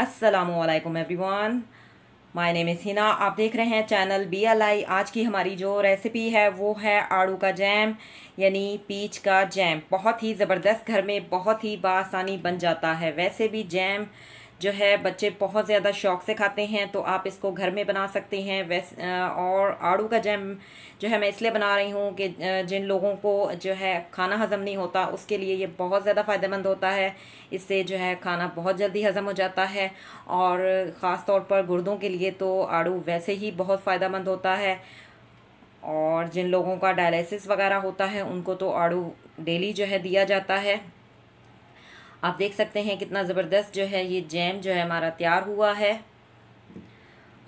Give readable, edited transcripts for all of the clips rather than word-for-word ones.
अस्सलामुअलैकुम everyone, my name is Hina. आप देख रहे हैं चैनल BLI। आज की हमारी जो रेसिपी है वो है आड़ू का जैम यानी पीच का जैम। बहुत ही ज़बरदस्त, घर में बहुत ही बआसानी बन जाता है। वैसे भी जैम जो है बच्चे बहुत ज़्यादा शौक़ से खाते हैं, तो आप इसको घर में बना सकते हैं। और आड़ू का जैम जो है मैं इसलिए बना रही हूँ कि जिन लोगों को जो है खाना हज़म नहीं होता उसके लिए ये बहुत ज़्यादा फ़ायदेमंद होता है। इससे जो है खाना बहुत जल्दी हज़म हो जाता है और ख़ास तौर पर गुर्दों के लिए तो आड़ू वैसे ही बहुत फ़ायदेमंद होता है। और जिन लोगों का डायलिसिस वगैरह होता है उनको तो आड़ू डेली जो है दिया जाता है। आप देख सकते हैं कितना ज़बरदस्त जो है ये जैम जो है हमारा तैयार हुआ है।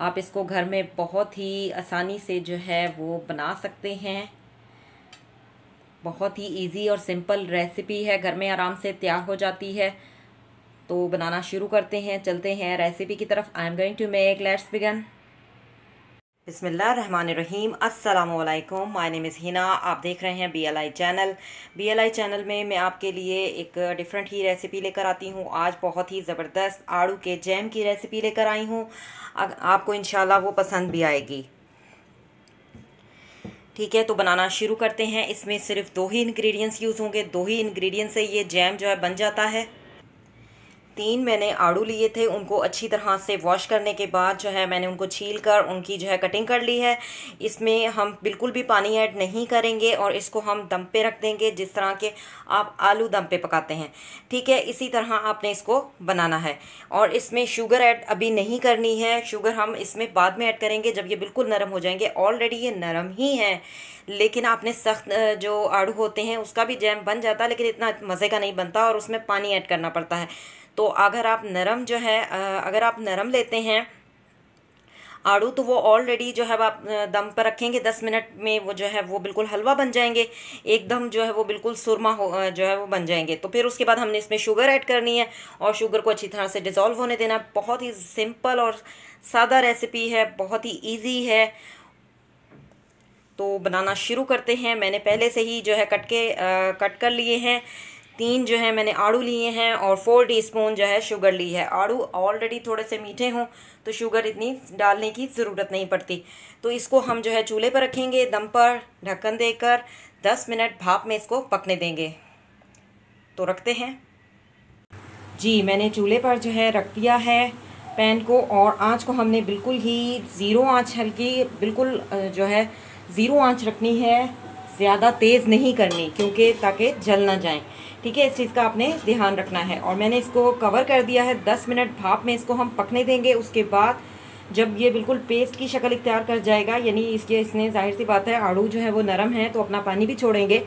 आप इसको घर में बहुत ही आसानी से जो है वो बना सकते हैं। बहुत ही इजी और सिंपल रेसिपी है, घर में आराम से तैयार हो जाती है। तो बनाना शुरू करते हैं, चलते हैं रेसिपी की तरफ। I am going to make, let's begin. बिस्मिल्लाहिर्रहमानिर्रहीम। अस्सलामुअलैकुम, माय नेम इज़ हिना। आप देख रहे हैं BLI चैनल। BLI चैनल में मैं आपके लिए एक डिफ़रेंट ही रेसिपी लेकर आती हूँ। आज बहुत ही ज़बरदस्त आड़ू के जैम की रेसिपी लेकर आई हूँ, आपको इंशाल्लाह वो पसंद भी आएगी। ठीक है, तो बनाना शुरू करते हैं। इसमें सिर्फ दो ही इंग्रेडिएंट्स यूज़ होंगे, दो ही इंग्रेडिएंट्स से ये जैम जो है बन जाता है। 3 मैंने आड़ू लिए थे, उनको अच्छी तरह से वॉश करने के बाद जो है मैंने उनको छील कर उनकी जो है कटिंग कर ली है। इसमें हम बिल्कुल भी पानी ऐड नहीं करेंगे और इसको हम दम पे रख देंगे, जिस तरह के आप आलू दम पे पकाते हैं। ठीक है, इसी तरह आपने इसको बनाना है। और इसमें शुगर ऐड अभी नहीं करनी है, शुगर हम इसमें बाद में ऐड करेंगे जब ये बिल्कुल नरम हो जाएंगे। ऑलरेडी ये नरम ही हैं, लेकिन आपने सख्त जो आड़ू होते हैं उसका भी जैम बन जाता है, लेकिन इतना मज़े का नहीं बनता और उसमें पानी ऐड करना पड़ता है। तो अगर आप नरम लेते हैं आड़ू तो वो ऑलरेडी जो है आप दम पर रखेंगे 10 मिनट में वो जो है वो बिल्कुल हलवा बन जाएंगे, एकदम जो है वो बिल्कुल सुरमा हो जो है वो बन जाएंगे। तो फिर उसके बाद हमने इसमें शुगर ऐड करनी है और शुगर को अच्छी तरह से डिज़ोल्व होने देना। बहुत ही सिंपल और सादा रेसिपी है, बहुत ही ईजी है। तो बनाना शुरू करते हैं। मैंने पहले से ही जो है कट कर लिए हैं। 3 जो है मैंने आड़ू लिए हैं और 4 टीस्पून जो है शुगर ली है। आड़ू ऑलरेडी थोड़े से मीठे हों तो शुगर इतनी डालने की ज़रूरत नहीं पड़ती। तो इसको हम जो है चूल्हे पर रखेंगे, दम पर ढक्कन देकर 10 मिनट भाप में इसको पकने देंगे। तो रखते हैं जी। मैंने चूल्हे पर जो है रख दिया है पैन को और आँच को हमने बिल्कुल ही ज़ीरो आँच, हल्की बिल्कुल जो है ज़ीरो आँच रखनी है, ज़्यादा तेज़ नहीं करनी क्योंकि ताकि जल ना जाए। ठीक है, इस चीज़ का आपने ध्यान रखना है। और मैंने इसको कवर कर दिया है, 10 मिनट भाप में इसको हम पकने देंगे। उसके बाद जब ये बिल्कुल पेस्ट की शक्ल इख्तियार कर जाएगा, यानी इसने ज़ाहिर सी बात है आड़ू जो है वो नरम है तो अपना पानी भी छोड़ेंगे,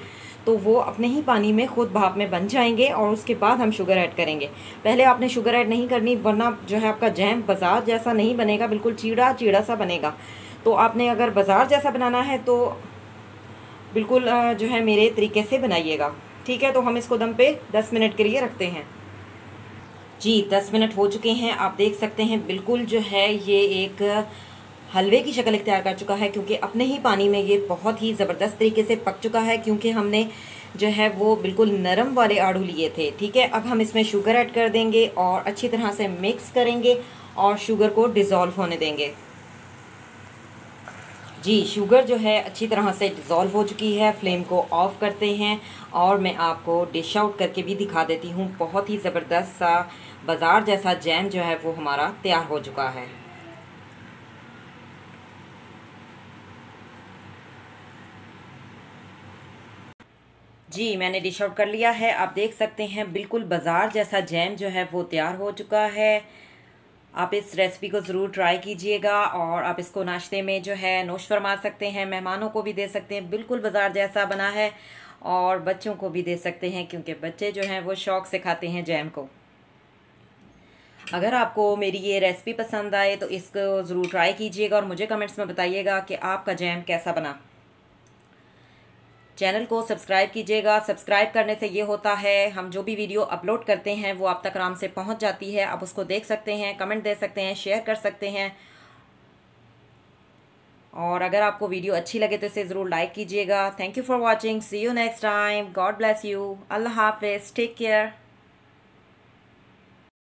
तो वो अपने ही पानी में खुद भाप में बन जाएंगे। और उसके बाद हम शुगर ऐड करेंगे। पहले आपने शुगर ऐड नहीं करनी, वरना जो है आपका जैम बाजार जैसा नहीं बनेगा, बिल्कुल चीड़ा चीड़ा सा बनेगा। तो आपने अगर बाजार जैसा बनाना है तो बिल्कुल जो है मेरे तरीके से बनाइएगा। ठीक है, तो हम इसको दम पे 10 मिनट के लिए रखते हैं जी। 10 मिनट हो चुके हैं, आप देख सकते हैं बिल्कुल जो है ये एक हलवे की शक्ल इख्तियार कर चुका है, क्योंकि अपने ही पानी में ये बहुत ही ज़बरदस्त तरीके से पक चुका है, क्योंकि हमने जो है वो बिल्कुल नरम वाले आड़ू लिए थे। ठीक है, अब हम इसमें शुगर ऐड कर देंगे और अच्छी तरह से मिक्स करेंगे और शुगर को डिज़ोल्व होने देंगे जी। शुगर जो है अच्छी तरह से डिज़ोल्व हो चुकी है, फ्लेम को ऑफ़ करते हैं और मैं आपको डिश आउट करके भी दिखा देती हूँ। बहुत ही ज़बरदस्त सा बाज़ार जैसा जैम जो है वो हमारा तैयार हो चुका है। जी, मैंने डिश आउट कर लिया है। आप देख सकते हैं बिल्कुल बाज़ार जैसा जैम जो है वो तैयार हो चुका है। आप इस रेसिपी को ज़रूर ट्राई कीजिएगा और आप इसको नाश्ते में जो है नोश फरमा सकते हैं, मेहमानों को भी दे सकते हैं। बिल्कुल बाजार जैसा बना है और बच्चों को भी दे सकते हैं, क्योंकि बच्चे जो हैं वो शौक़ से खाते हैं जैम को। अगर आपको मेरी ये रेसिपी पसंद आए तो इसको ज़रूर ट्राई कीजिएगा और मुझे कमेंट्स में बताइएगा कि आपका जैम कैसा बना। चैनल को सब्सक्राइब कीजिएगा। सब्सक्राइब करने से ये होता है हम जो भी वीडियो अपलोड करते हैं वो आप तक आराम से पहुंच जाती है। आप उसको देख सकते हैं, कमेंट दे सकते हैं, शेयर कर सकते हैं। और अगर आपको वीडियो अच्छी लगे तो इसे ज़रूर लाइक कीजिएगा। Thank you for watching. See you next time. God bless you. अल्लाह हाफिज़। Take care.